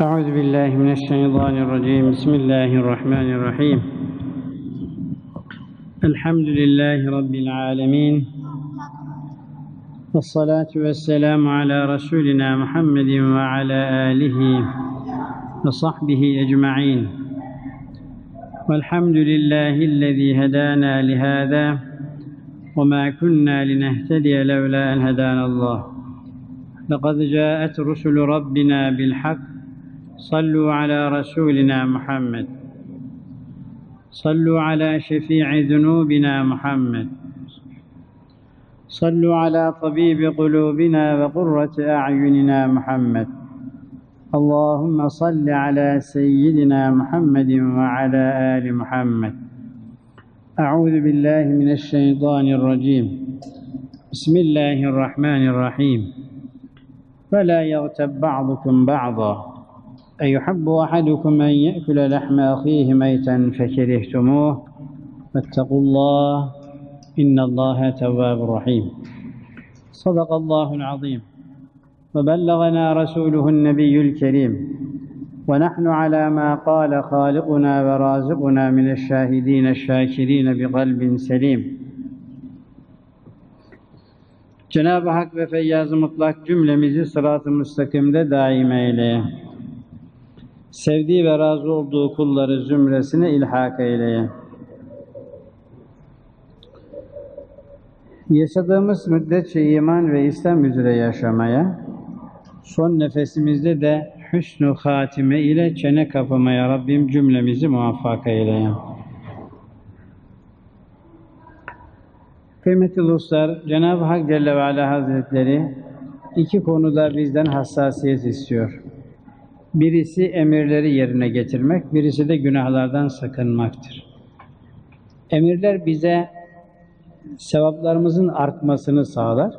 Euzu billahi mineşşeytanirracim. Bismillahirrahmanirrahim. Elhamdülillahi rabbil âlemin. Vessalatu vesselamu ala rasulina Muhammedin ve ala alihi ve sahbihi ecmaîn. Velhamdülillahi'llezî hedâna lihâzâ ve mâ kunnâ linehtediye levlâ en hedânallâh. Lekad câet rusulü rabbinâ bilhak. Sallu ala rasulina Muhammed. Sallu ala şefii zunubina Muhammed. Sallu ala tabibi kulubina ve kurrati a'yunina Muhammed. Allahümme salli ala seyyidina Muhammedin ve ala ali Muhammed. Euzu billahi mineşşeytanirracim. Bismillahirrahmanirrahim. Ve la yagtab ba'dukum ba'da. اَيُحَبُّ أَحَدُكُمْ اَنْ يَأْكُلَ لَحْمَ اَخِيهِ مَيْتًا فَكَرِهْتُمُوهُ وَاتَّقُوا اللّٰهِ اِنَّ اللّٰهَ تَوَّابٌ رَحِيمٌ صَدَقَ اللّٰهُ الْعَظِيمُ وَبَلَّغَنَا رَسُولُهُ النَّبِيُّ الْكَرِيمُ وَنَحْنُ عَلَى مَا قَالَ خَالِقُنَا وَرَازِقُنَا مِنَ الشَّاهِدِينَ الشَّاكِرِينَ بِقَلْبٍ سَلِيمٍ. Cenab-ı Hak ve Feyyaz-ı Mutlak cümlemizi sırat-ı müstakimde daim eyle. Sevdiği ve razı olduğu kulları zümresine ilhak eyleye. Yaşadığımız müddetçe iman ve İslam üzere yaşamaya, son nefesimizde de hüsnü hatime ile çene kapamaya Rabbim cümlemizi muvaffak eyleye. Kıymetli dostlar, Cenab-ı Hak Celle ve Ala Hazretleri iki konuda bizden hassasiyet istiyor. Birisi emirleri yerine getirmek, birisi de günahlardan sakınmaktır. Emirler bize sevaplarımızın artmasını sağlar.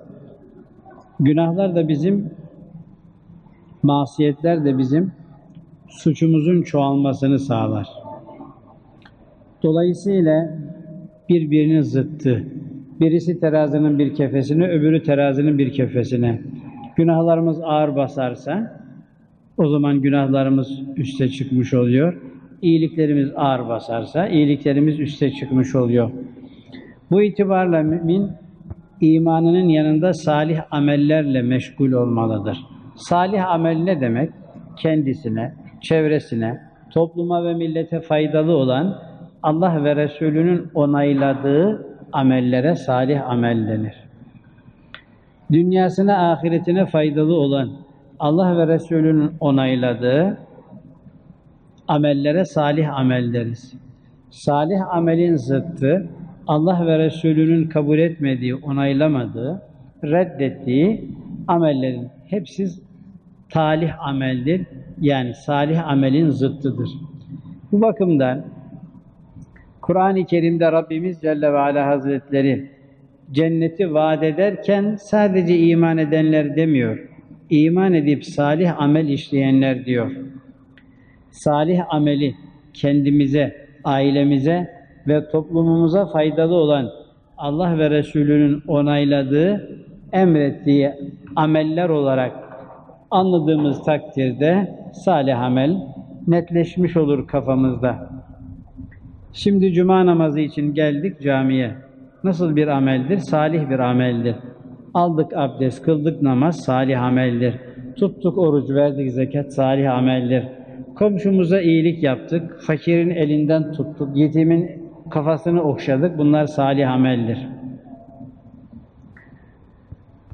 Günahlar da bizim, masiyetler de bizim suçumuzun çoğalmasını sağlar. Dolayısıyla birbirinin zıttı. Birisi terazinin bir kefesine, öbürü terazinin bir kefesine. Günahlarımız ağır basarsa, o zaman günahlarımız üste çıkmış oluyor. İyiliklerimiz ağır basarsa, iyiliklerimiz üste çıkmış oluyor. Bu itibarla mümin, imanının yanında salih amellerle meşgul olmalıdır. Salih amel ne demek? Kendisine, çevresine, topluma ve millete faydalı olan, Allah ve Resulünün onayladığı amellere salih amel denir. Dünyasına, ahiretine faydalı olan, Allah ve Resulünün onayladığı amellere salih amel deriz. Salih amelin zıttı, Allah ve Resulünün kabul etmediği, onaylamadığı, reddettiği amellerin hepsi talih ameldir. Yani salih amelin zıttıdır. Bu bakımdan Kur'an-ı Kerim'de Rabbimiz Celle ve Ala Hazretleri cenneti vaat ederken sadece iman edenler demiyor. İman edip salih amel işleyenler diyor. Salih ameli kendimize, ailemize ve toplumumuza faydalı olan, Allah ve Resulünün onayladığı, emrettiği ameller olarak anladığımız takdirde salih amel netleşmiş olur kafamızda. Şimdi cuma namazı için geldik camiye. Nasıl bir ameldir? Salih bir ameldir. Aldık abdest, kıldık namaz, salih ameldir. Tuttuk oruç, verdik zekat, salih ameldir. Komşumuza iyilik yaptık, fakirin elinden tuttuk, yetimin kafasını okşadık, bunlar salih ameldir.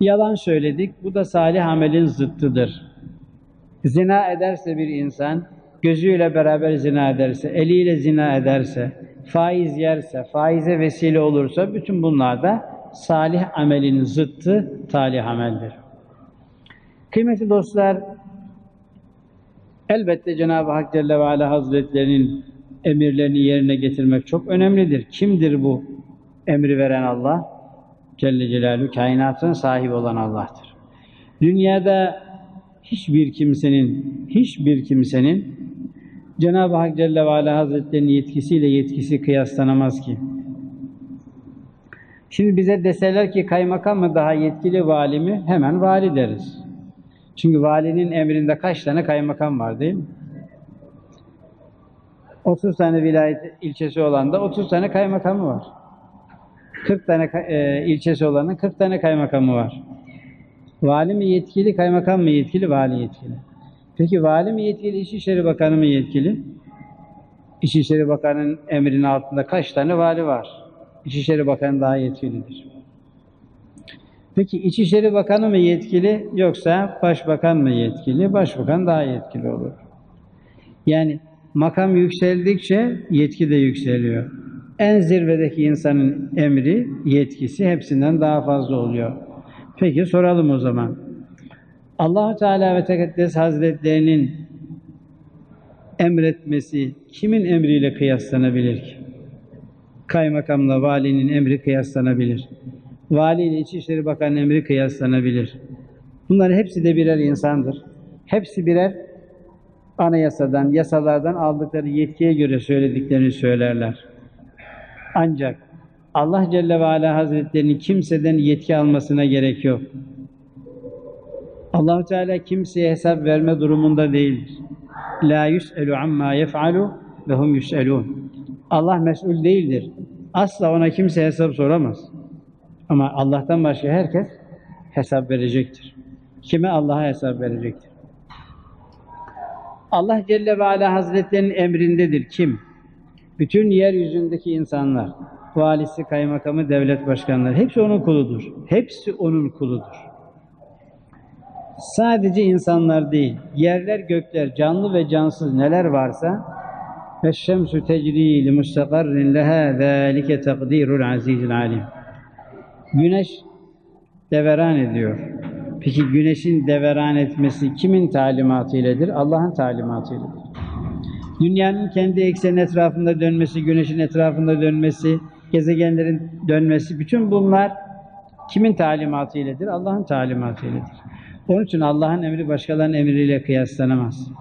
Yalan söyledik, bu da salih amelin zıttıdır. Zina ederse bir insan, gözüyle beraber zina ederse, eliyle zina ederse, faiz yerse, faize vesile olursa, bütün bunlar da salih amelin zıttı talih ameldir. Kıymetli dostlar, elbette Cenab-ı Hak Celle ve Ala Hazretlerinin emirlerini yerine getirmek çok önemlidir. Kimdir bu emri veren Allah? Celle Celaluhu, kainatın sahibi olan Allah'tır. Dünyada hiçbir kimsenin Cenab-ı Hak Celle ve Ala Hazretlerinin yetkisiyle yetkisi kıyaslanamaz ki. Şimdi bize deseler ki kaymakam mı daha yetkili, vali mi? Hemen vali deriz. Çünkü valinin emrinde kaç tane kaymakam var değil mi? 30 tane vilayet ilçesi olan da 30 tane kaymakamı var. 40 tane ilçesi olanın 40 tane kaymakamı var. Vali mi yetkili, kaymakam mı yetkili, vali yetkili. Peki vali mi yetkili, İçişleri Bakanı mı yetkili? İçişleri Bakanı'nın emrinin altında kaç tane vali var? İçişleri Bakanı daha yetkilidir. Peki İçişleri Bakanı mı yetkili yoksa Başbakan mı yetkili? Başbakan daha yetkili olur. Yani makam yükseldikçe yetki de yükseliyor. En zirvedeki insanın emri, yetkisi hepsinden daha fazla oluyor. Peki soralım o zaman. Allah-u Teala ve Tekaddes Hazretlerinin emretmesi kimin emriyle kıyaslanabilir ki? Kaymakamla valinin emri kıyaslanabilir. Vali ile İçişleri Bakanı'nın emri kıyaslanabilir. Bunlar hepsi de birer insandır. Hepsi birer anayasadan, yasalardan aldıkları yetkiye göre söylediklerini söylerler. Ancak Allah Celle ve Ala Hazretleri'nin kimseden yetki almasına gerek yok. Allah-u Teala kimseye hesap verme durumunda değildir. لَا يُسْأَلُوا عَمَّا يَفْعَلُوا وَهُمْ يُسْأَلُونَ Allah mesul değildir. Asla ona kimse hesap soramaz. Ama Allah'tan başka herkes hesap verecektir. Kime? Allah'a hesap verecektir. Allah Celle ve Ala Hazretleri'nin emrindedir. Kim? Bütün yeryüzündeki insanlar, valisi, kaymakamı, devlet başkanları, hepsi onun kuludur. Hepsi onun kuludur. Sadece insanlar değil, yerler, gökler, canlı ve cansız neler varsa فَالشَّمْسُ تَجْرِي لِمُسْتَقَرٍ لَهَا ذَٰلِكَ تَقْدِيرُ الْعَز۪يزِ الْعَلِيمِ Güneş deveran ediyor. Peki güneşin deveran etmesi kimin talimatı iledir? Allah'ın talimatı iledir. Dünyanın kendi eksenin etrafında dönmesi, güneşin etrafında dönmesi, gezegenlerin dönmesi, bütün bunlar kimin talimatı iledir? Allah'ın talimatı iledir. Onun için Allah'ın emri başkalarının emriyle kıyaslanamaz.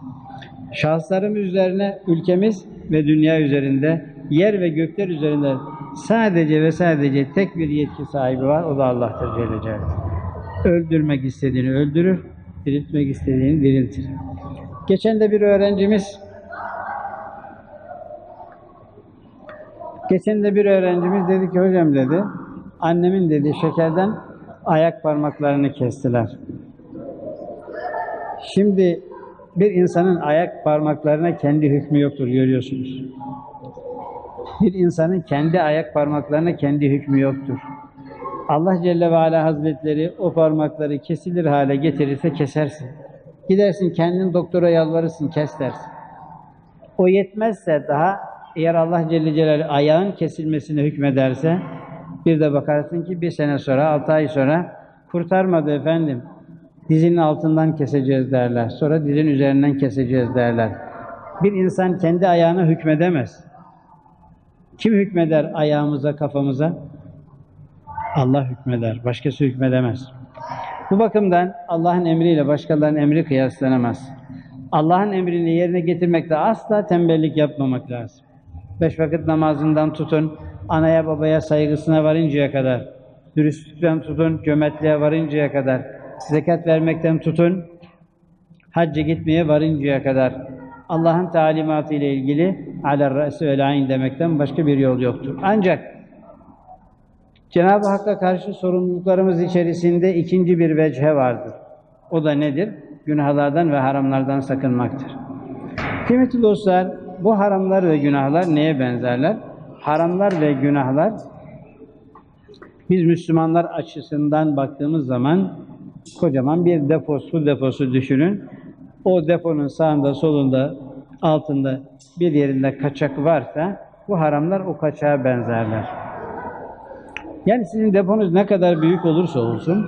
Şahıslarım üzerine ülkemiz ve dünya üzerinde, yer ve gökler üzerinde sadece ve sadece tek bir yetki sahibi var, o da Allah'tır Celle Celaluhu. Öldürmek istediğini öldürür, diriltmek istediğini diriltir. Geçen de bir öğrencimiz dedi ki, hocam dedi, annemin dedi şekerden ayak parmaklarını kestiler. Şimdi bir insanın ayak parmaklarına kendi hükmü yoktur, görüyorsunuz. Bir insanın kendi ayak parmaklarına kendi hükmü yoktur. Allah Celle ve Ala Hazretleri o parmakları kesilir hale getirirse kesersin. Gidersin kendin doktora yalvarırsın, kes dersin. O yetmezse daha, eğer Allah Celle Celaluhu ayağın kesilmesine hükmederse, bir de bakarsın ki bir sene sonra, 6 ay sonra kurtarmadı efendim. Dizinin altından keseceğiz derler. Sonra dizin üzerinden keseceğiz derler. Bir insan kendi ayağına hükmedemez. Kim hükmeder ayağımıza, kafamıza? Allah hükmeder. Başkası hükmedemez. Bu bakımdan Allah'ın emriyle başkalarının emri kıyaslanamaz. Allah'ın emrini yerine getirmekte asla tembellik yapmamak lazım. 5 vakit namazından tutun, anaya babaya saygısına varıncaya kadar, dürüstlükten tutun, cömertliğe varıncaya kadar, zekat vermekten tutun, hacca gitmeye varıncaya kadar Allah'ın talimatı ile ilgili alel-râsi vel-ayn demekten başka bir yol yoktur. Ancak Cenab-ı Hakk'a karşı sorumluluklarımız içerisinde ikinci bir vecihe vardır. O da nedir? Günahlardan ve haramlardan sakınmaktır. Kıymetli dostlar, bu haramlar ve günahlar neye benzerler? Haramlar ve günahlar, biz Müslümanlar açısından baktığımız zaman kocaman bir depo, su deposu düşünün. O deponun sağında, solunda, altında bir yerinde kaçak varsa bu haramlar o kaçağa benzerler. Yani sizin deponuz ne kadar büyük olursa olsun,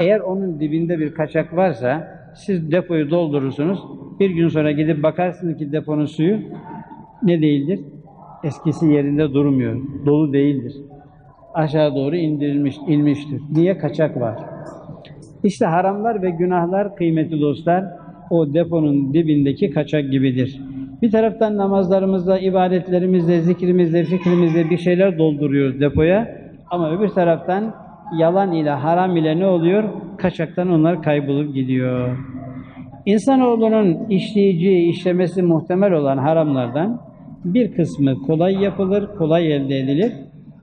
eğer onun dibinde bir kaçak varsa siz depoyu doldurursunuz. Bir gün sonra gidip bakarsınız ki deponun suyu ne değildir? Eskisi yerinde durmuyor, dolu değildir. Aşağı doğru inmiştir. Niye? Kaçak var. İşte haramlar ve günahlar kıymetli dostlar, o deponun dibindeki kaçak gibidir. Bir taraftan namazlarımızla, ibadetlerimizle, zikrimizle, fikrimizle bir şeyler dolduruyoruz depoya. Ama öbür taraftan yalan ile, haram ile ne oluyor? Kaçaktan onlar kaybolup gidiyor. İnsanoğlunun işleyeceği, işlemesi muhtemel olan haramlardan bir kısmı kolay yapılır, kolay elde edilir.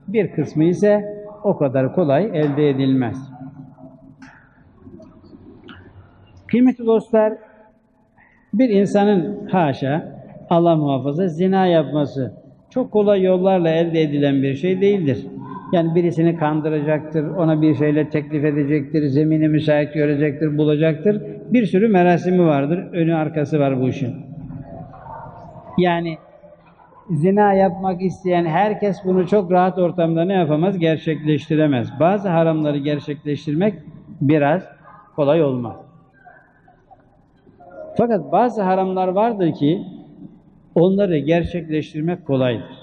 Bir kısmı ise o kadar kolay elde edilmez. Kıymetli dostlar, bir insanın haşa, Allah muhafaza, zina yapması çok kolay yollarla elde edilen bir şey değildir. Yani birisini kandıracaktır, ona bir şeyle teklif edecektir, zemini müsait görecektir, bulacaktır. Bir sürü merasimi vardır, önü arkası var bu işin. Yani zina yapmak isteyen herkes bunu çok rahat ortamda ne yapamaz? Gerçekleştiremez. Bazı haramları gerçekleştirmek biraz kolay olmaz. Fakat bazı haramlar vardır ki onları gerçekleştirmek kolaydır.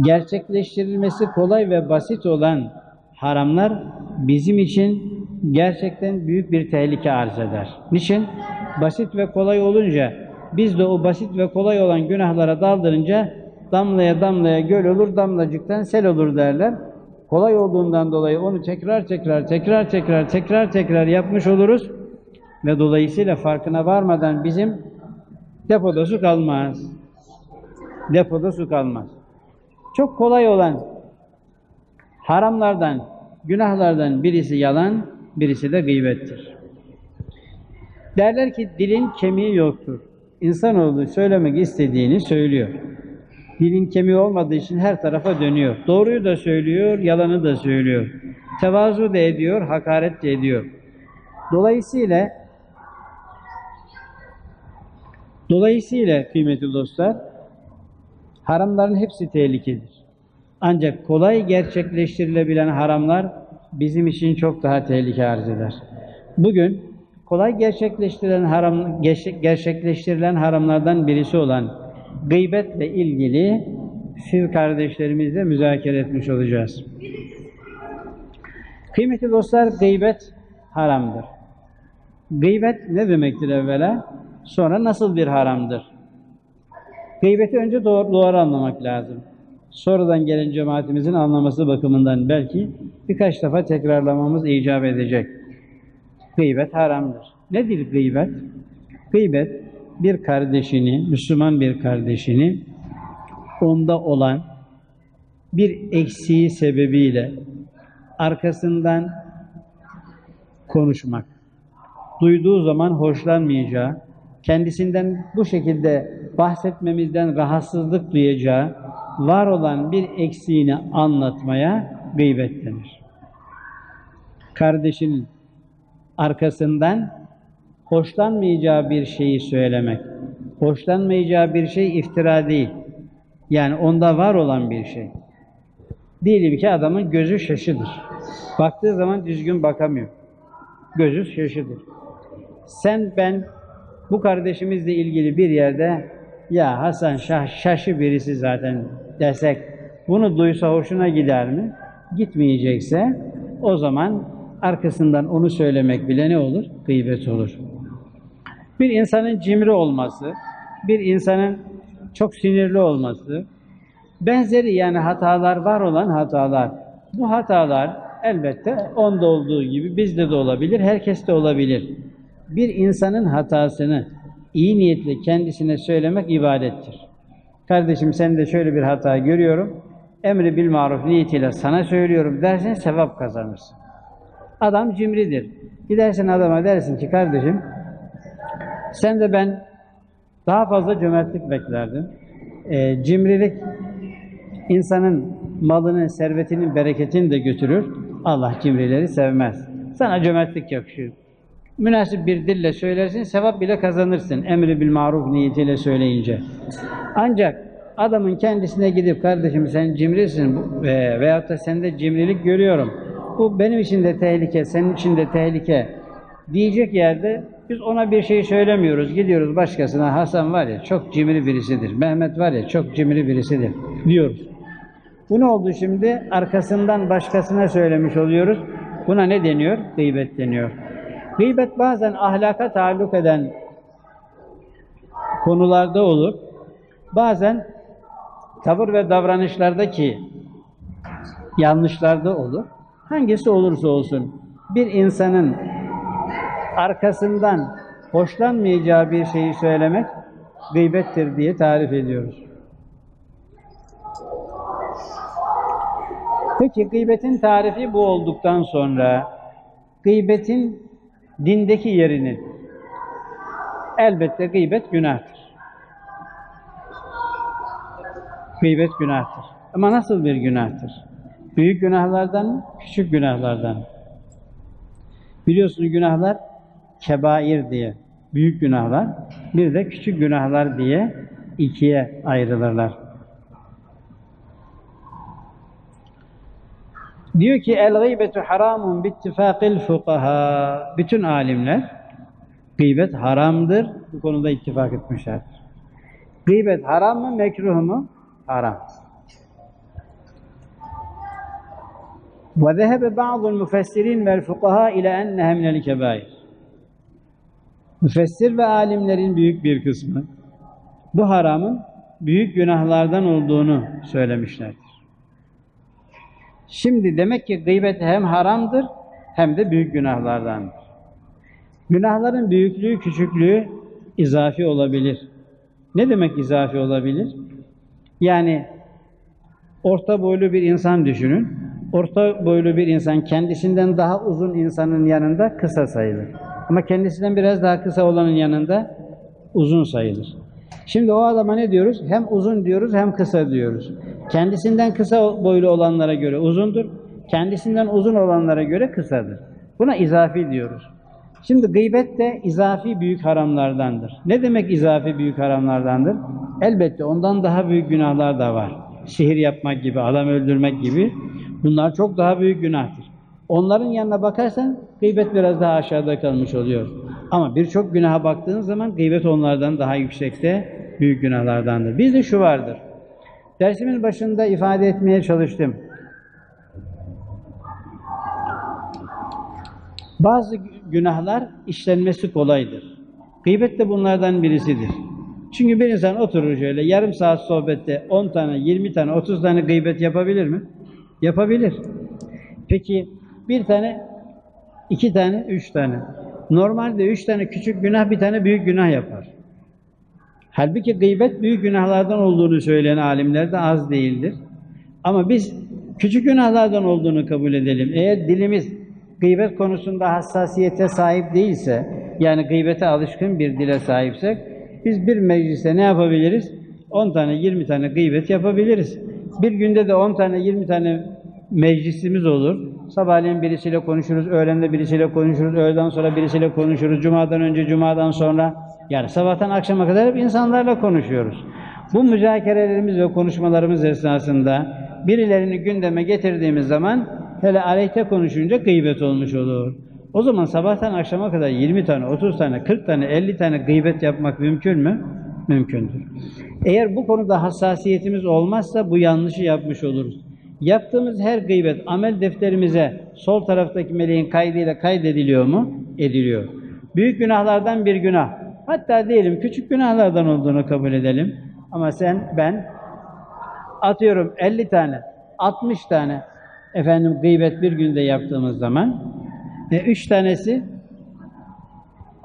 Gerçekleştirilmesi kolay ve basit olan haramlar bizim için gerçekten büyük bir tehlike arz eder. Niçin? Basit ve kolay olunca, biz de o basit ve kolay olan günahlara daldırınca damlaya damlaya göl olur, damlacıktan sel olur derler. Kolay olduğundan dolayı onu tekrar yapmış oluruz ve dolayısıyla farkına varmadan bizim depoda su kalmaz. Depoda su kalmaz. Çok kolay olan haramlardan, günahlardan birisi yalan, birisi de gıybettir. Derler ki dilin kemiği yoktur. İnsanoğlu söylemek istediğini söylüyor. Dilin kemiği olmadığı için her tarafa dönüyor. Doğruyu da söylüyor, yalanı da söylüyor. Tevazu da ediyor, hakaret de ediyor. Dolayısıyla kıymetli dostlar, haramların hepsi tehlikedir. Ancak kolay gerçekleştirilebilen haramlar bizim için çok daha tehlike arz eder. Bugün kolay gerçekleştirilen haramlardan birisi olan gıybetle ilgili siz kardeşlerimizle müzakere etmiş olacağız. Kıymetli dostlar, gıybet haramdır. Gıybet ne demektir evvela? Sonra nasıl bir haramdır? Gıybeti önce doğru anlamak lazım. Sonradan gelen cemaatimizin anlaması bakımından belki birkaç defa tekrarlamamız icap edecek. Gıybet haramdır. Nedir gıybet? Gıybet, bir kardeşini, Müslüman bir kardeşini, onda olan bir eksiği sebebiyle arkasından konuşmak, duyduğu zaman hoşlanmayacağı, kendisinden bu şekilde bahsetmemizden rahatsızlık duyacağı, var olan bir eksiğini anlatmaya gıybet denir. Kardeşinin arkasından hoşlanmayacağı bir şeyi söylemek, hoşlanmayacağı bir şey iftira değil. Yani onda var olan bir şey. Diyelim ki adamın gözü şaşıdır. Baktığı zaman düzgün bakamıyor. Gözü şaşıdır. Sen, ben, bu kardeşimizle ilgili bir yerde ya Hasan şaşı birisi zaten desek, bunu duysa hoşuna gider mi? Gitmeyecekse o zaman arkasından onu söylemek bile ne olur? Gıybet olur. Bir insanın cimri olması, bir insanın çok sinirli olması, benzeri yani hatalar, var olan hatalar. Bu hatalar elbette onda olduğu gibi bizde de olabilir, herkeste olabilir. Bir insanın hatasını iyi niyetle kendisine söylemek ibadettir. Kardeşim, sen de şöyle bir hata görüyorum, emri bil maruf niyetiyle sana söylüyorum dersen sevap kazanırsın. Adam cimridir. Gidersin adama dersin ki kardeşim, sen de ben daha fazla cömertlik beklerdim. Cimrilik insanın malını, servetinin, bereketini de götürür. Allah cimrileri sevmez. Sana cömertlik yakışır. Münasip bir dille söylersin, sevap bile kazanırsın, emri bil maruf niyetiyle söyleyince. Ancak adamın kendisine gidip, kardeşim sen cimrisin veyahut da sende cimrilik görüyorum, bu benim için de tehlike, senin için de tehlike diyecek yerde biz ona bir şey söylemiyoruz, gidiyoruz başkasına, Hasan var ya çok cimri birisidir, Mehmet var ya çok cimri birisidir diyoruz. Bu ne oldu şimdi? Arkasından başkasına söylemiş oluyoruz. Buna ne deniyor? Gıybet deniyor. Gıybet bazen ahlaka taalluk eden konularda olur, bazen tavır ve davranışlardaki yanlışlarda olur. Hangisi olursa olsun bir insanın arkasından hoşlanmayacağı bir şeyi söylemek gıybettir diye tarif ediyoruz. Peki gıybetin tarifi bu olduktan sonra gıybetin dindeki yerini, elbette gıybet günahtır. Gıybet günahtır. Ama nasıl bir günahtır? Büyük günahlardan mı, küçük günahlardan mı? Biliyorsunuz günahlar kebair diye, büyük günahlar, bir de küçük günahlar diye ikiye ayrılırlar. Diyor ki el gıybetu haramun bittifakil fukaha. Bütün alimler gıybet haramdır. Bu konuda ittifak etmişlerdir. Gıybet haram mı, mekruh mu? Haram. Ve zehebe ba'du'l müfessirin vel fukaha ile enneha minel kebair. Müfessir ve alimlerin büyük bir kısmı bu haramın büyük günahlardan olduğunu söylemişlerdir. Şimdi demek ki gıybet hem haramdır hem de büyük günahlardandır. Günahların büyüklüğü, küçüklüğü izafi olabilir. Ne demek izafi olabilir? Yani orta boylu bir insan düşünün. Orta boylu bir insan kendisinden daha uzun insanın yanında kısa sayılır. Ama kendisinden biraz daha kısa olanın yanında uzun sayılır. Şimdi o adama ne diyoruz? Hem uzun diyoruz hem kısa diyoruz. Kendisinden kısa boylu olanlara göre uzundur. Kendisinden uzun olanlara göre kısadır. Buna izafi diyoruz. Şimdi gıybet de izafi büyük haramlardandır. Ne demek izafi büyük haramlardandır? Elbette ondan daha büyük günahlar da var. Sihir yapmak gibi, adam öldürmek gibi. Bunlar çok daha büyük günahtır. Onların yanına bakarsan gıybet biraz daha aşağıda kalmış oluyor. Ama birçok günaha baktığınız zaman gıybet onlardan daha yüksekte, büyük günahlardandır. Bizde şu vardır. Dersimin başında ifade etmeye çalıştım. Bazı günahlar işlenmesi kolaydır. Gıybet de bunlardan birisidir. Çünkü bir insan oturur şöyle yarım saat sohbette 10 tane, 20 tane, 30 tane gıybet yapabilir mi? Yapabilir. Peki bir tane, iki tane, üç tane. Normalde üç tane küçük günah, bir tane büyük günah yapar. Halbuki gıybet büyük günahlardan olduğunu söyleyen alimler de az değildir. Ama biz küçük günahlardan olduğunu kabul edelim. Eğer dilimiz gıybet konusunda hassasiyete sahip değilse, yani gıybete alışkın bir dile sahipsek, biz bir mecliste ne yapabiliriz? 10 tane, 20 tane gıybet yapabiliriz. Bir günde de 10 tane, 20 tane meclisimiz olur. Sabahleyin birisiyle konuşuruz, öğlende birisiyle konuşuruz, öğleden sonra birisiyle konuşuruz, cumadan önce, cumadan sonra, yani sabahtan akşama kadar hep insanlarla konuşuyoruz. Bu müzakerelerimiz ve konuşmalarımız esnasında birilerini gündeme getirdiğimiz zaman hele aleyhte konuşunca gıybet olmuş olur. O zaman sabahtan akşama kadar 20 tane, 30 tane, 40 tane, 50 tane gıybet yapmak mümkün mü? Mümkündür. Eğer bu konuda hassasiyetimiz olmazsa bu yanlışı yapmış oluruz. Yaptığımız her gıybet amel defterimize sol taraftaki meleğin kaydıyla kaydediliyor mu? Ediliyor. Büyük günahlardan bir günah. Hatta diyelim küçük günahlardan olduğunu kabul edelim. Ama sen, ben atıyorum 50 tane, 60 tane efendim gıybet bir günde yaptığımız zaman 3 tanesi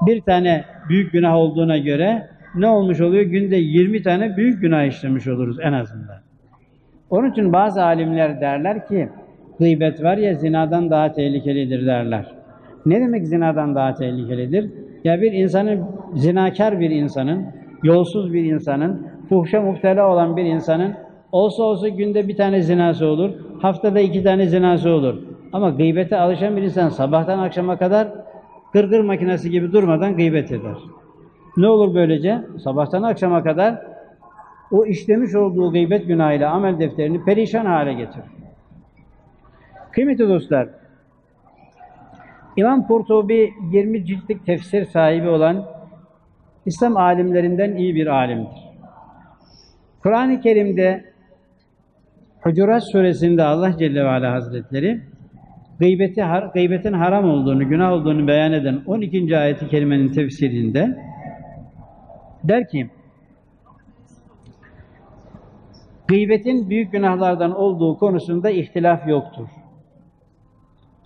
bir tane büyük günah olduğuna göre ne olmuş oluyor? Günde 20 tane büyük günah işlemiş oluruz en azından. Onun için bazı alimler derler ki gıybet var ya zinadan daha tehlikelidir derler. Ne demek zinadan daha tehlikelidir? Ya bir insanın, zinakar bir insanın, yolsuz bir insanın, fuhşa muftela olan bir insanın olsa olsa günde bir tane zinası olur, haftada 2 tane zinası olur. Ama gıybete alışan bir insan sabahtan akşama kadar gırgır makinesi gibi durmadan gıybet eder. Ne olur böylece? Sabahtan akşama kadar o işlemiş olduğu gıybet günahıyla amel defterini perişan hale getirir. Kıymetli dostlar, İmam Kurtubi 20 ciltlik tefsir sahibi olan İslam alimlerinden iyi bir alimdir. Kur'an-ı Kerim'de Hucurat Suresi'nde Allah Celle ve Ala Hazretleri gıybetin haram olduğunu, günah olduğunu beyan eden 12. ayet-i kerimenin tefsirinde der ki gıybetin büyük günahlardan olduğu konusunda ihtilaf yoktur.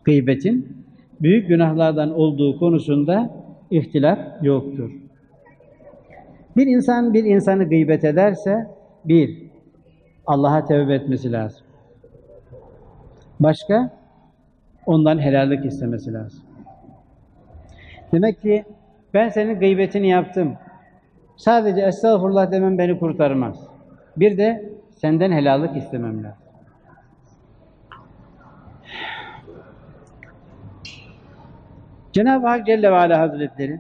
Gıybetin büyük günahlardan olduğu konusunda ihtilaf yoktur. Bir insan bir insanı gıybet ederse, bir, Allah'a tevbe etmesi lazım. Başka, ondan helallik istemesi lazım. Demek ki ben senin gıybetini yaptım. Sadece estağfurullah demem beni kurtarmaz. Bir de senden helallik istemem lazım. Cenab-ı Hak Celle ve Ala Hazretleri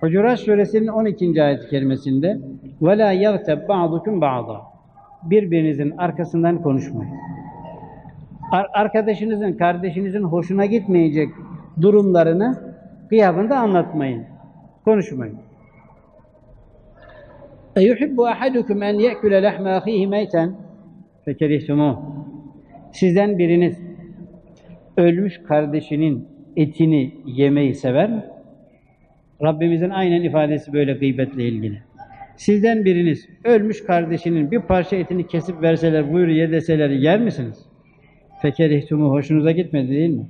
Hucurat Suresinin 12. ayet-i kerimesinde وَلَا يَغْتَبْ بَعْضُكُمْ بَعْضًا birbirinizin arkasından konuşmayın. Arkadaşınızın, kardeşinizin hoşuna gitmeyecek durumlarını gıyabında anlatmayın, konuşmayın. اَيُحِبُّ أَحَدُكُمْ اَنْ يَأْكُلَ لَحْمَ أَخِيهِ مَيْتًا فَكَرِهْتُمُوهُ sizden biriniz ölmüş kardeşinin etini yemeyi sever mi? Rabbimizin aynen ifadesi böyle gıybetle ilgili. Sizden biriniz ölmüş kardeşinin bir parça etini kesip verseler, buyur ye deseler yer misiniz? Fekerihtumu hoşunuza gitmedi değil mi?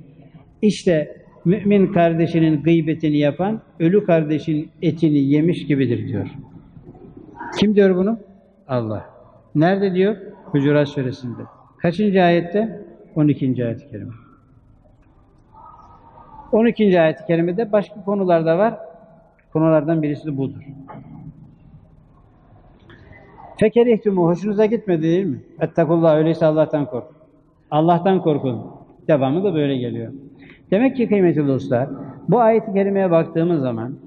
İşte mümin kardeşinin gıybetini yapan ölü kardeşin etini yemiş gibidir diyor. Kim diyor bunu? Allah. Nerede diyor? Hucurat Suresi'nde. Kaçıncı ayette? 12. ayet-i kerime. 12. ayet-i kerimede başka konular da var. Konulardan birisi de budur. Fekerihtumu hoşunuza gitmedi değil mi? Ettakullah öyleyse Allah'tan kork. Allah'tan korkun. Devamı da böyle geliyor. Demek ki kıymetli dostlar, bu ayet-i kerimeye baktığımız zaman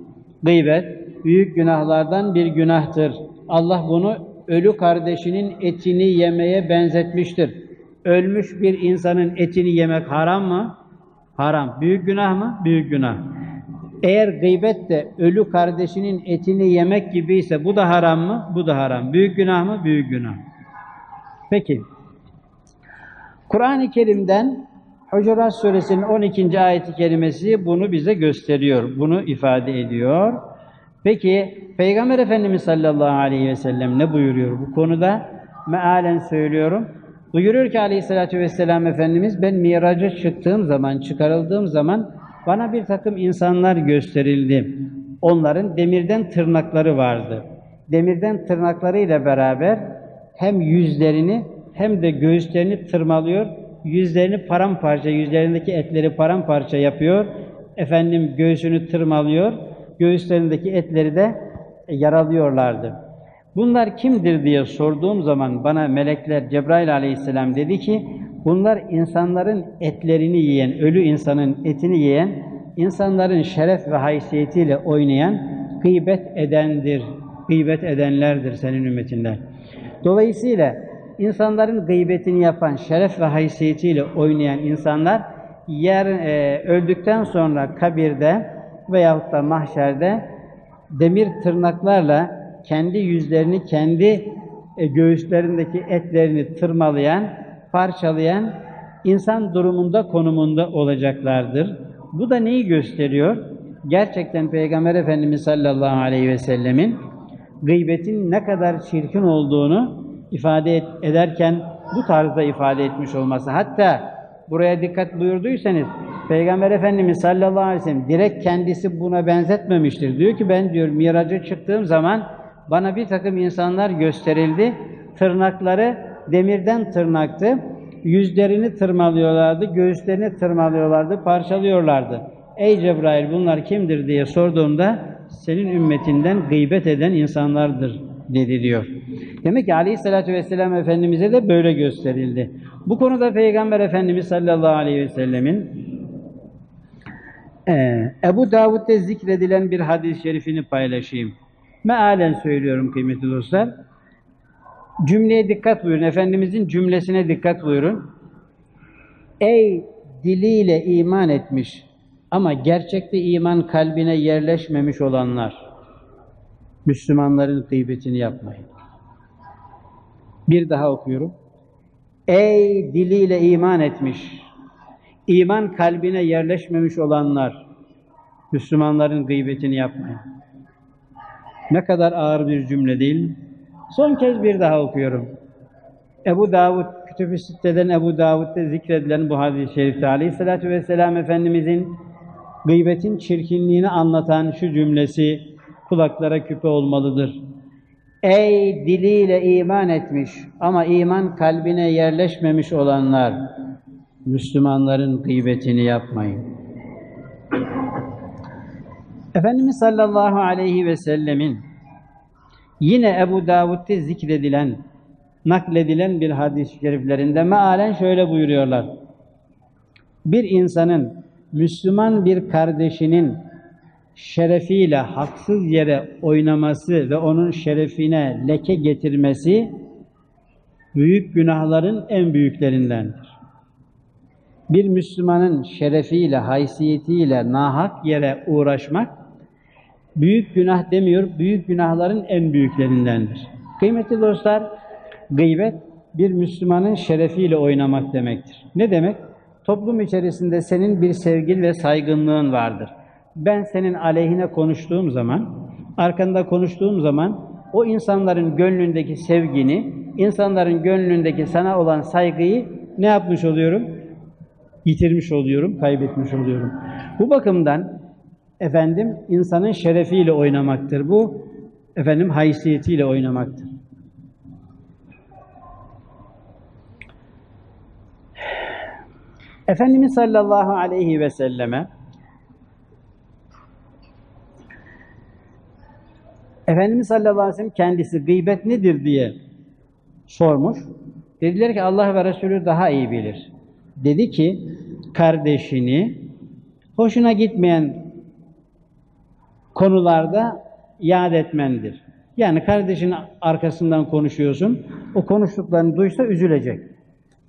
gıybet büyük günahlardan bir günahtır. Allah bunu ölü kardeşinin etini yemeye benzetmiştir. Ölmüş bir insanın etini yemek haram mı? Haram. Büyük günah mı? Büyük günah. Eğer gıybet de ölü kardeşinin etini yemek gibiyse bu da haram mı? Bu da haram. Büyük günah mı? Büyük günah. Peki. Kur'an-ı Kerim'den Hucurat Suresi'nin 12. ayet-i kerimesi bunu bize gösteriyor. Bunu ifade ediyor. Peki Peygamber Efendimiz sallallahu aleyhi ve sellem ne buyuruyor bu konuda? Mealen söylüyorum. Buyuruyor ki Aleyhisselatü Vesselam Efendimiz, ben miraca çıktığım zaman, çıkarıldığım zaman bana bir takım insanlar gösterildi. Onların demirden tırnakları vardı. Demirden tırnaklarıyla beraber hem yüzlerini hem de göğüslerini tırmalıyor. Yüzlerini paramparça, yüzlerindeki etleri paramparça yapıyor. Efendim göğsünü tırmalıyor. Göğüslerindeki etleri de yaralıyorlardı. Bunlar kimdir diye sorduğum zaman bana melekler Cebrail aleyhisselam dedi ki, bunlar insanların etlerini yiyen, ölü insanın etini yiyen, insanların şeref ve haysiyetiyle oynayan, gıybet edendir, gıybet edenlerdir senin ümmetinden. Dolayısıyla insanların gıybetini yapan, şeref ve haysiyetiyle oynayan insanlar, öldükten sonra kabirde veyahut da mahşerde demir tırnaklarla kendi yüzlerini, kendi göğüslerindeki etlerini tırmalayan, parçalayan insan durumunda, konumunda olacaklardır. Bu da neyi gösteriyor? Gerçekten Peygamber Efendimiz sallallahu aleyhi ve sellemin gıybetin ne kadar çirkin olduğunu ifade ederken bu tarzda ifade etmiş olması. Hatta buraya dikkat buyurduysanız Peygamber Efendimiz sallallahu aleyhi ve sellem direkt kendisi buna benzetmemiştir. Diyor ki ben diyor miraca çıktığım zaman bana bir takım insanlar gösterildi. Tırnakları demirden tırnaktı. Yüzlerini tırmalıyorlardı, göğüslerini tırmalıyorlardı, parçalıyorlardı. Ey Cebrail bunlar kimdir diye sorduğumda senin ümmetinden gıybet eden insanlardır dedi diyor. Demek ki Aleyhisselatü Vesselam Efendimiz'e de böyle gösterildi. Bu konuda Peygamber Efendimiz sallallahu aleyhi ve sellemin Ebu Davud'da zikredilen bir hadis-i şerifini paylaşayım. Mealen söylüyorum kıymetli dostlar. Cümleye dikkat buyurun. Efendimizin cümlesine dikkat buyurun. Ey diliyle iman etmiş ama gerçekte iman kalbine yerleşmemiş olanlar, Müslümanların gıybetini yapmayın. Bir daha okuyorum. Ey diliyle iman etmiş, iman kalbine yerleşmemiş olanlar, Müslümanların gıybetini yapmayın. Ne kadar ağır bir cümle değil mi? Son kez bir daha okuyorum. Ebu Davud, Kütüb-i Sitte'den Ebu Davud'da zikredilen bu hadis-i şerifte Aleyhisselatü Vesselam Efendimizin gıybetin çirkinliğini anlatan şu cümlesi kulaklara küpe olmalıdır. Ey diliyle iman etmiş ama iman kalbine yerleşmemiş olanlar, Müslümanların gıybetini yapmayın. Efendimiz sallallahu aleyhi ve sellemin yine Ebu Davud'da zikredilen, nakledilen bir hadis-i şeriflerinde mealen şöyle buyuruyorlar. Bir insanın, Müslüman bir kardeşinin şerefiyle haksız yere oynaması ve onun şerefine leke getirmesi büyük günahların en büyüklerindendir. Bir Müslümanın şerefiyle, haysiyetiyle nahak yere uğraşmak büyük günah demiyor, büyük günahların en büyüklerindendir. Kıymetli dostlar, gıybet bir Müslümanın şerefiyle oynamak demektir. Ne demek? Toplum içerisinde senin bir sevgin ve saygınlığın vardır. Ben senin aleyhine konuştuğum zaman, arkanda konuştuğum zaman o insanların gönlündeki sevgini, insanların gönlündeki sana olan saygıyı ne yapmış oluyorum? Yitirmiş oluyorum, kaybetmiş oluyorum. Bu bakımdan efendim insanın şerefiyle oynamaktır. Bu efendim haysiyetiyle oynamaktır. Efendimiz sallallahu aleyhi ve selleme Efendimiz sallallahu aleyhi ve sellem kendisi gıybet nedir diye sormuş. Dediler ki Allah ve Resulü daha iyi bilir. Dedi ki kardeşini hoşuna gitmeyen konularda yad etmendir. Yani kardeşinin arkasından konuşuyorsun. O konuştuklarını duysa üzülecek.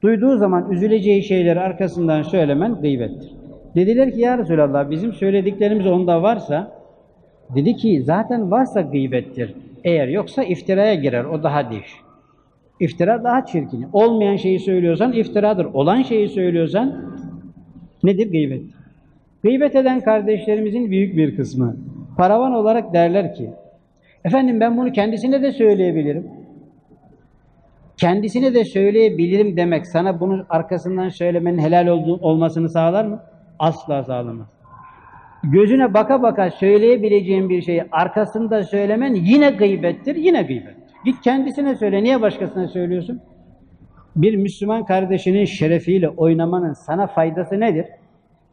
Duyduğu zaman üzüleceği şeyleri arkasından söylemen gıybettir. Dediler ki ya Resulallah bizim söylediklerimiz onda varsa, dedi ki zaten varsa gıybettir. Eğer yoksa iftiraya girer. O daha değil. İftira daha çirkin. Olmayan şeyi söylüyorsan iftiradır. Olan şeyi söylüyorsan nedir? Gıybet. Gıybet eden kardeşlerimizin büyük bir kısmı paravan olarak derler ki efendim ben bunu kendisine de söyleyebilirim. Kendisine de söyleyebilirim demek sana bunu arkasından söylemenin helal olmasını sağlar mı? Asla sağlamaz. Gözüne baka baka söyleyebileceğin bir şeyi arkasında söylemen yine gıybettir, yine gıybet. Git kendisine söyle, niye başkasına söylüyorsun? Bir Müslüman kardeşinin şerefiyle oynamanın sana faydası nedir?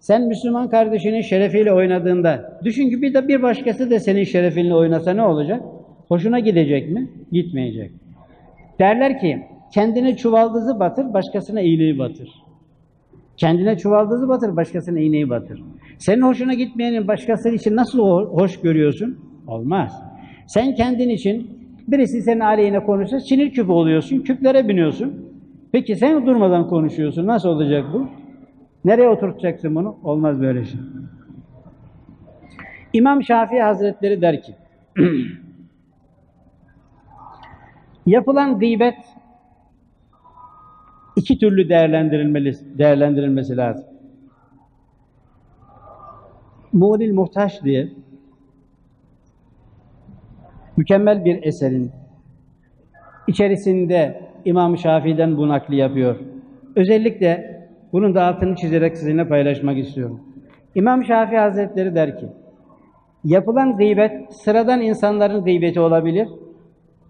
Sen Müslüman kardeşinin şerefiyle oynadığında, düşün ki bir başkası da senin şerefinle oynasa ne olacak? Hoşuna gidecek mi? Gitmeyecek. Derler ki, kendine çuvaldızı batır, başkasına iğneyi batır. Kendine çuvaldızı batır, başkasına iğneyi batır. Senin hoşuna gitmeyenin başkası için nasıl hoş görüyorsun? Olmaz. Sen kendin için birisi senin aleyhine konuşsa sinir küpü oluyorsun, küplere biniyorsun. Peki sen durmadan konuşuyorsun. Nasıl olacak bu? Nereye oturtacaksın bunu? Olmaz böyle şey. İmam Şafii Hazretleri der ki, yapılan gıybet iki türlü değerlendirilmesi lazım. Muğnil Muhtaç diye mükemmel bir eserin içerisinde İmam Şafii'den bu nakli yapıyor. Özellikle bunun da altını çizerek sizinle paylaşmak istiyorum. İmam Şafii Hazretleri der ki, yapılan gıybet sıradan insanların gıybeti olabilir.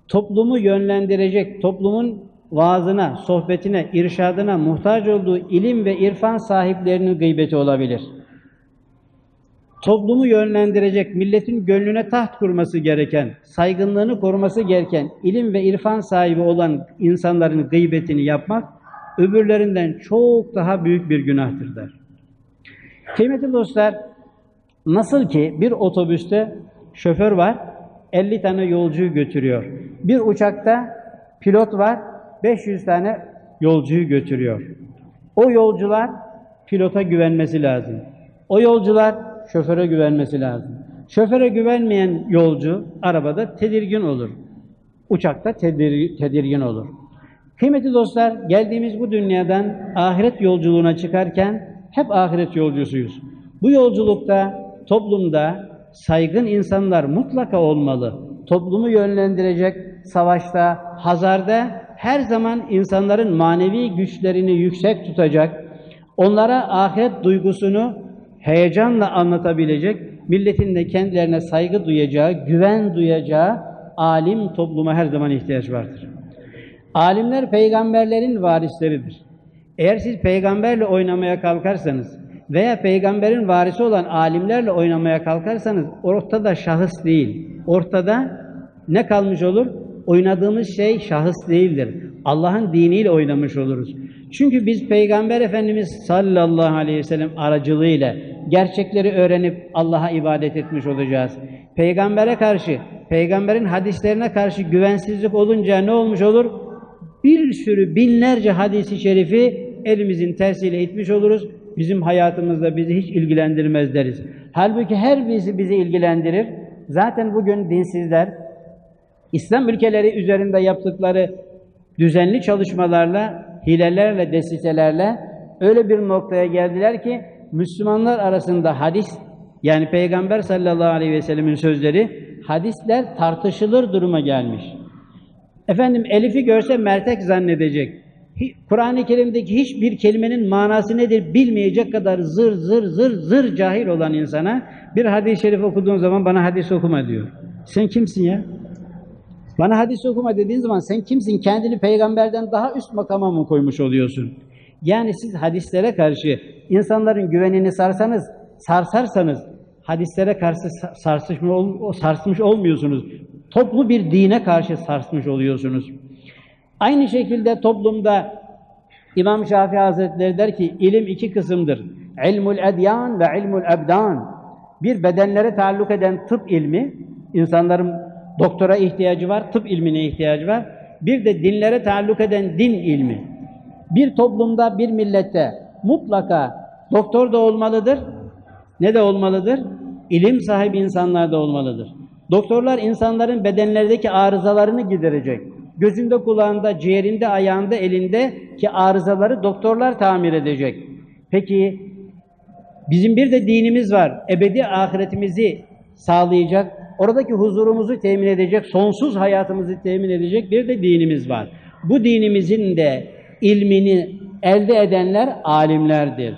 Toplumu yönlendirecek, toplumun vaazına, sohbetine, irşadına muhtaç olduğu ilim ve irfan sahiplerinin gıybeti olabilir. Toplumu yönlendirecek, milletin gönlüne taht kurması gereken, saygınlığını koruması gereken, ilim ve irfan sahibi olan insanların gıybetini yapmak, öbürlerinden çok daha büyük bir günahtır der. Kıymetli dostlar, nasıl ki bir otobüste şoför var, 50 tane yolcuyu götürüyor. Bir uçakta pilot var, 500 tane yolcuyu götürüyor. O yolcular pilota güvenmesi lazım. O yolcular şoföre güvenmesi lazım. Şoföre güvenmeyen yolcu arabada tedirgin olur. Uçakta tedirgin olur. Kıymetli dostlar, geldiğimiz bu dünyadan ahiret yolculuğuna çıkarken hep ahiret yolcusuyuz. Bu yolculukta toplumda saygın insanlar mutlaka olmalı. Toplumu yönlendirecek, savaşta, hazarda her zaman insanların manevi güçlerini yüksek tutacak, onlara ahiret duygusunu heyecanla anlatabilecek, milletin de kendilerine saygı duyacağı, güven duyacağı alim topluma her zaman ihtiyaç vardır. Alimler peygamberlerin varisleridir. Eğer siz peygamberle oynamaya kalkarsanız veya peygamberin varisi olan alimlerle oynamaya kalkarsanız ortada şahıs değil. Ortada ne kalmış olur? Oynadığımız şey şahıs değildir. Allah'ın diniyle oynamış oluruz. Çünkü biz Peygamber Efendimiz sallallahu aleyhi ve sellem aracılığıyla gerçekleri öğrenip Allah'a ibadet etmiş olacağız. Peygamber'e karşı, Peygamber'in hadislerine karşı güvensizlik olunca ne olmuş olur? Bir sürü binlerce hadis-i şerifi elimizin tersiyle itmiş oluruz. Bizim hayatımızda bizi hiç ilgilendirmez deriz. Halbuki her birisi bizi ilgilendirir. Zaten bugün dinsizler, İslam ülkeleri üzerinde yaptıkları düzenli çalışmalarla, hilelerle, desiselerle öyle bir noktaya geldiler ki Müslümanlar arasında hadis, yani Peygamber sallallahu aleyhi ve sellemin sözleri, hadisler tartışılır duruma gelmiş. Efendim Elif'i görse mertek zannedecek. Kur'an-ı Kerim'deki hiçbir kelimenin manası nedir bilmeyecek kadar zır cahil olan insana bir hadis-i şerif okuduğun zaman bana hadis okuma diyor. Sen kimsin ya? Bana hadis okuma dediğin zaman sen kimsin? Kendini peygamberden daha üst makama mı koymuş oluyorsun? Yani siz hadislere karşı insanların güvenini sarsarsanız hadislere karşı sarsmış olmuyorsunuz. Toplu bir dine karşı sarsmış oluyorsunuz. Aynı şekilde toplumda İmam Şafii Hazretleri der ki ilim iki kısımdır. İlmul edyan ve ilmul ebdan. Bir bedenlere taalluk eden tıp ilmi, insanların doktora ihtiyacı var, tıp ilmine ihtiyacı var. Bir de dinlere taalluk eden din ilmi. Bir toplumda, bir millette mutlaka doktor da olmalıdır, ne de olmalıdır? İlim sahibi insanlar da olmalıdır. Doktorlar insanların bedenlerdeki arızalarını giderecek. Gözünde, kulağında, ciğerinde, ayağında, elindeki arızaları doktorlar tamir edecek. Peki, bizim bir de dinimiz var. Ebedi ahiretimizi sağlayacak, oradaki huzurumuzu temin edecek, sonsuz hayatımızı temin edecek bir de dinimiz var. Bu dinimizin de ilmini elde edenler alimlerdir.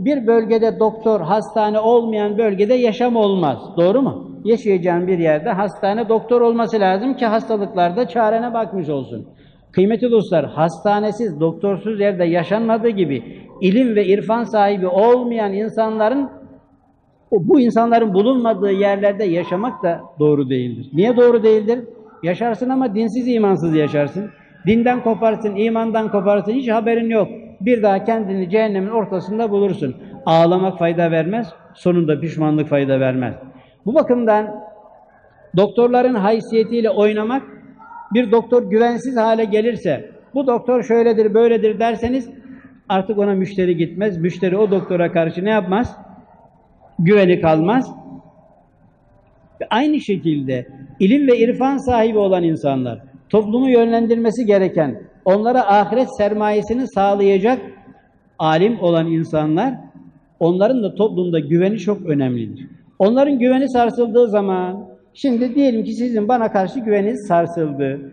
Bir bölgede doktor, hastane olmayan bölgede yaşam olmaz. Doğru mu? Yaşayacağın bir yerde hastane, doktor olması lazım ki hastalıklarda çarene bakmış olsun. Kıymetli dostlar, hastanesiz, doktorsuz yerde yaşanmadığı gibi ilim ve irfan sahibi olmayan insanların, bu insanların bulunmadığı yerlerde yaşamak da doğru değildir. Niye doğru değildir? Yaşarsın ama dinsiz, imansız yaşarsın. Dinden koparsın, imandan koparsın, hiç haberin yok. Bir daha kendini cehennemin ortasında bulursun. Ağlamak fayda vermez, sonunda pişmanlık fayda vermez. Bu bakımdan doktorların haysiyetiyle oynamak, bir doktor güvensiz hale gelirse, bu doktor şöyledir, böyledir derseniz artık ona müşteri gitmez, müşteri o doktora karşı ne yapmaz? Güveni kalmaz. Aynı şekilde ilim ve irfan sahibi olan insanlar, toplumu yönlendirmesi gereken, onlara ahiret sermayesini sağlayacak alim olan insanlar, onların da toplumda güveni çok önemlidir. Onların güveni sarsıldığı zaman, şimdi diyelim ki sizin bana karşı güveniniz sarsıldı.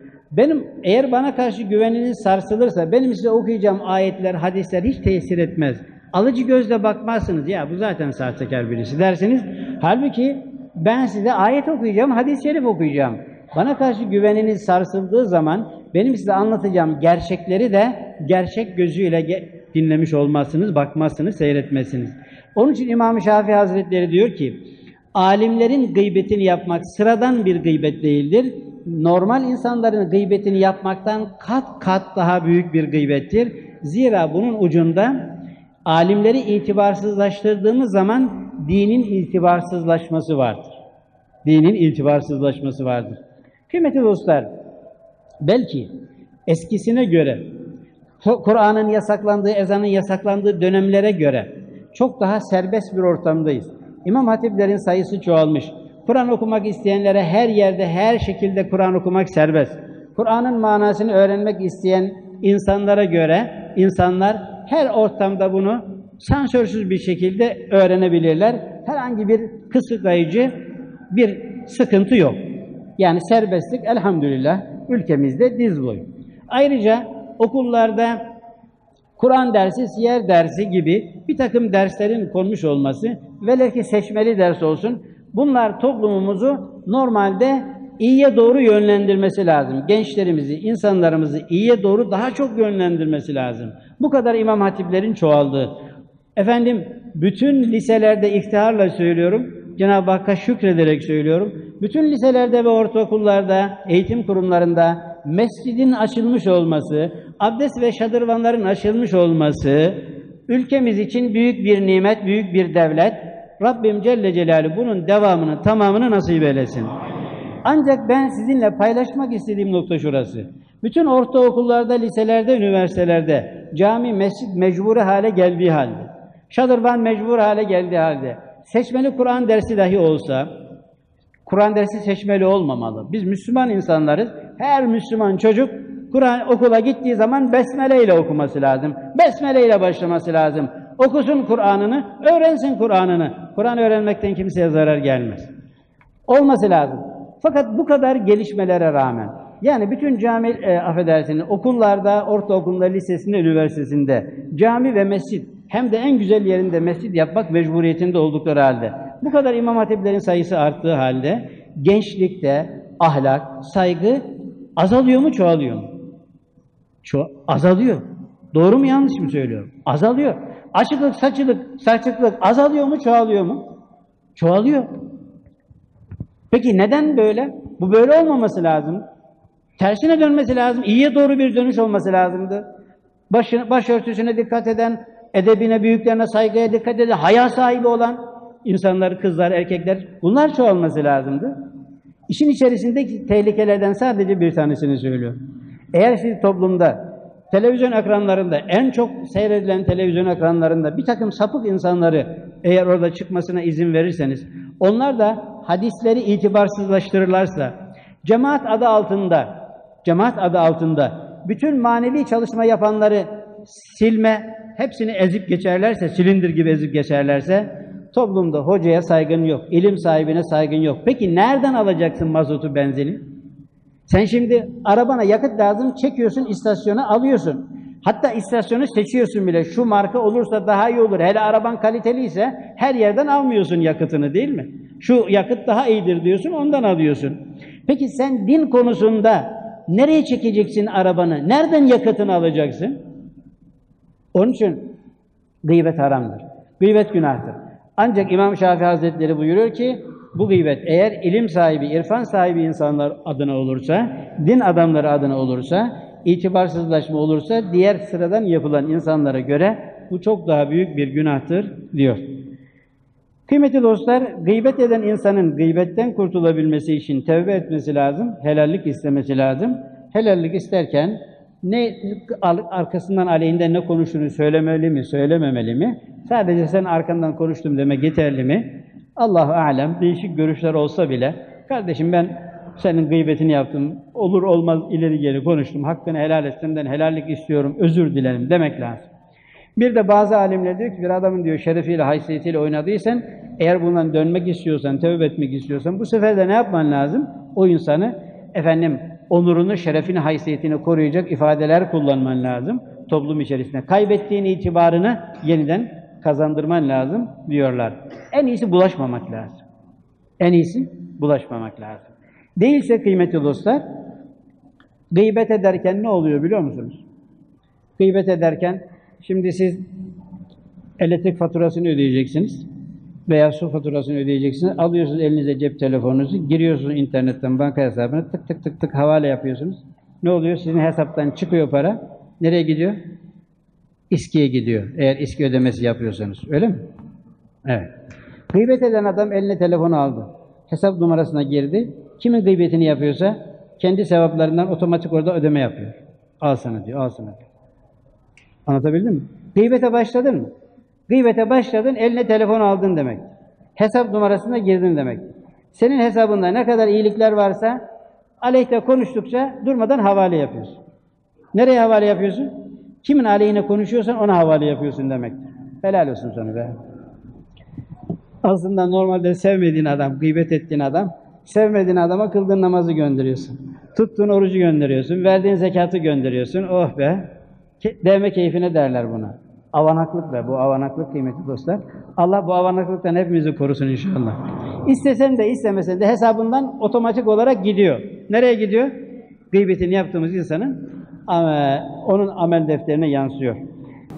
Eğer bana karşı güveniniz sarsılırsa, benim size okuyacağım ayetler, hadisler hiç tesir etmez. Alıcı gözle bakmazsınız, ya bu zaten sahtekar birisi dersiniz. Halbuki ben size ayet okuyacağım, hadis-i şerif okuyacağım. Bana karşı güveniniz sarsıldığı zaman benim size anlatacağım gerçekleri de gerçek gözüyle dinlemiş olmazsınız, bakmazsınız, seyretmezsiniz. Onun için İmam Şafii Hazretleri diyor ki, alimlerin gıybetini yapmak sıradan bir gıybet değildir. Normal insanların gıybetini yapmaktan kat kat daha büyük bir gıybettir. Zira bunun ucunda alimleri itibarsızlaştırdığımız zaman dinin itibarsızlaşması vardır. Dinin itibarsızlaşması vardır. Kıymetli dostlar, belki eskisine göre, Kur'an'ın yasaklandığı, ezanın yasaklandığı dönemlere göre çok daha serbest bir ortamdayız. İmam hatiplerin sayısı çoğalmış. Kur'an okumak isteyenlere her yerde, her şekilde Kur'an okumak serbest. Kur'an'ın manasını öğrenmek isteyen insanlara göre insanlar her ortamda bunu sansörsüz bir şekilde öğrenebilirler. Herhangi bir kısıtlayıcı bir sıkıntı yok. Yani serbestlik elhamdülillah ülkemizde diz boyu. Ayrıca okullarda Kur'an dersi, siyer dersi gibi bir takım derslerin konmuş olması, velev ki seçmeli ders olsun, bunlar toplumumuzu normalde iyiye doğru yönlendirmesi lazım. Gençlerimizi, insanlarımızı iyiye doğru daha çok yönlendirmesi lazım. Bu kadar imam hatiplerin çoğaldığı. Efendim, bütün liselerde iftiharla söylüyorum, Cenab-ı Hakk'a şükrederek söylüyorum, bütün liselerde ve ortaokullarda, eğitim kurumlarında mescidin açılmış olması, abdest ve şadırvanların açılmış olması, ülkemiz için büyük bir nimet, büyük bir devlet. Rabbim Celle Celaluhu bunun devamını, tamamını nasip eylesin. Ancak ben sizinle paylaşmak istediğim nokta şurası. Bütün ortaokullarda, liselerde, üniversitelerde cami, mescid mecburi hale geldiği halde, şadırvan mecbur hale geldiği halde, seçmeli Kur'an dersi dahi olsa, Kur'an dersi seçmeli olmamalı. Biz Müslüman insanlarız. Her Müslüman çocuk Kur'an okula gittiği zaman besmele ile okuması lazım. Besmele ile başlaması lazım. Okusun Kur'an'ını, öğrensin Kur'an'ını. Kur'an öğrenmekten kimseye zarar gelmez. Olması lazım. Fakat bu kadar gelişmelere rağmen, yani bütün cami, affedersiniz, okullarda, ortaokulda, lisesinde, üniversitesinde cami ve mescid, hem de en güzel yerinde mescid yapmak mecburiyetinde oldukları halde, bu kadar imam hatiplerin sayısı arttığı halde, gençlikte ahlak, saygı azalıyor mu, çoğalıyor mu? Azalıyor. Doğru mu, yanlış mı söylüyorum? Azalıyor. Açıklık, saçıklık azalıyor mu, çoğalıyor mu? Çoğalıyor. Peki neden böyle? Bu böyle olmaması lazım. Tersine dönmesi lazım. İyiye doğru bir dönüş olması lazımdı. Başörtüsüne dikkat eden, edebine, büyüklerine saygıya dikkat eden, haya sahibi olan insanlar, kızlar, erkekler, bunlar çoğalması lazımdı. İşin içerisindeki tehlikelerden sadece bir tanesini söylüyorum. Eğer siz toplumda, televizyon ekranlarında, en çok seyredilen televizyon ekranlarında bir takım sapık insanları eğer orada çıkmasına izin verirseniz, onlar da hadisleri itibarsızlaştırırlarsa, cemaat adı altında bütün manevi çalışma yapanları silme, hepsini ezip geçerlerse, silindir gibi ezip geçerlerse, toplumda hocaya saygın yok, ilim sahibine saygın yok. Peki nereden alacaksın mazotu, benzini? Sen şimdi arabana yakıt lazım, çekiyorsun, istasyona alıyorsun. Hatta istasyonu seçiyorsun bile. Şu marka olursa daha iyi olur. Hele araban kaliteliyse her yerden almıyorsun yakıtını, değil mi? Şu yakıt daha iyidir diyorsun, ondan alıyorsun. Peki sen din konusunda nereye çekeceksin arabanı? Nereden yakıtını alacaksın? Onun için gıybet haramdır. Gıybet günahtır. Ancak İmam Şafii Hazretleri buyuruyor ki, bu gıybet eğer ilim sahibi, irfan sahibi insanlar adına olursa, din adamları adına olursa, itibarsızlaşma olursa, diğer sıradan yapılan insanlara göre bu çok daha büyük bir günahtır diyor. Kıymetli dostlar, gıybet eden insanın gıybetten kurtulabilmesi için tevbe etmesi lazım, helallik istemesi lazım. Helallik isterken ne arkasından aleyhinde ne konuştuğunu söylemeli mi, söylememeli mi? Sadece sen arkandan konuştum demek yeterli mi? Allah-u alem, değişik görüşler olsa bile, kardeşim ben senin gıybetini yaptım, olur olmaz ileri geri konuştum, hakkını helal ettimden helallik istiyorum, özür dilerim demek lazım. Bir de bazı alimler diyor ki, bir adamın diyor şerefiyle, haysiyetiyle oynadıysan, eğer bundan dönmek istiyorsan, tövbe etmek istiyorsan, bu sefer de ne yapman lazım? O insanı, efendim, onurunu, şerefini, haysiyetini koruyacak ifadeler kullanman lazım toplum içerisinde. Kaybettiğin itibarını yeniden kazandırman lazım diyorlar. En iyisi bulaşmamak lazım. En iyisi bulaşmamak lazım. Değilse kıymetli dostlar, gıybet ederken ne oluyor biliyor musunuz? Gıybet ederken, şimdi siz elektrik faturasını ödeyeceksiniz veya su faturasını ödeyeceksiniz. Alıyorsunuz elinize cep telefonunuzu, giriyorsunuz internetten banka hesabına, tık tık tık tık havale yapıyorsunuz. Ne oluyor? Sizin hesaptan çıkıyor para. Nereye gidiyor? İSKİ'ye gidiyor. Eğer İSKİ ödemesi yapıyorsanız. Öyle mi? Evet. Gıybet eden adam eline telefonu aldı. Hesap numarasına girdi. Kimin gıybetini yapıyorsa kendi sevaplarından otomatik orada ödeme yapıyor. Al sana diyor, al sana diyor. Anlatabildim mi? Gıybete başladın mı? Gıybete başladın, eline telefon aldın demek. Hesap numarasına girdin demek. Senin hesabında ne kadar iyilikler varsa aleyhte konuştukça durmadan havale yapıyorsun. Nereye havale yapıyorsun? Kimin aleyhine konuşuyorsan ona havale yapıyorsun demek. Helal olsun sana be. Aslında normalde sevmediğin adam, gıybet ettiğin adam, sevmediğin adama kıldığın namazı gönderiyorsun. Tuttuğun orucu gönderiyorsun, verdiğin zekatı gönderiyorsun. Oh be! Devme keyfine derler buna. Avanaklık da, bu avanaklık kıymetli dostlar. Allah bu avanaklıktan hepimizi korusun inşallah. İstesen de istemesen de hesabından otomatik olarak gidiyor. Nereye gidiyor? Gıybetini yaptığımız insanın onun amel defterine yansıyor.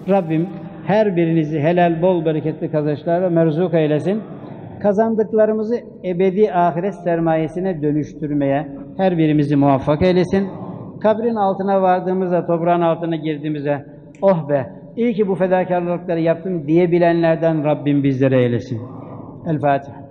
Rabbim her birinizi helal, bol, bereketli kazançlarla merzuk eylesin. Kazandıklarımızı ebedi ahiret sermayesine dönüştürmeye her birimizi muvaffak eylesin. Kabrin altına vardığımızda, toprağın altına girdiğimizde, oh be, iyi ki bu fedakarlıkları yaptım diyebilenlerden Rabbim bizlere eylesin. El-Fatiha.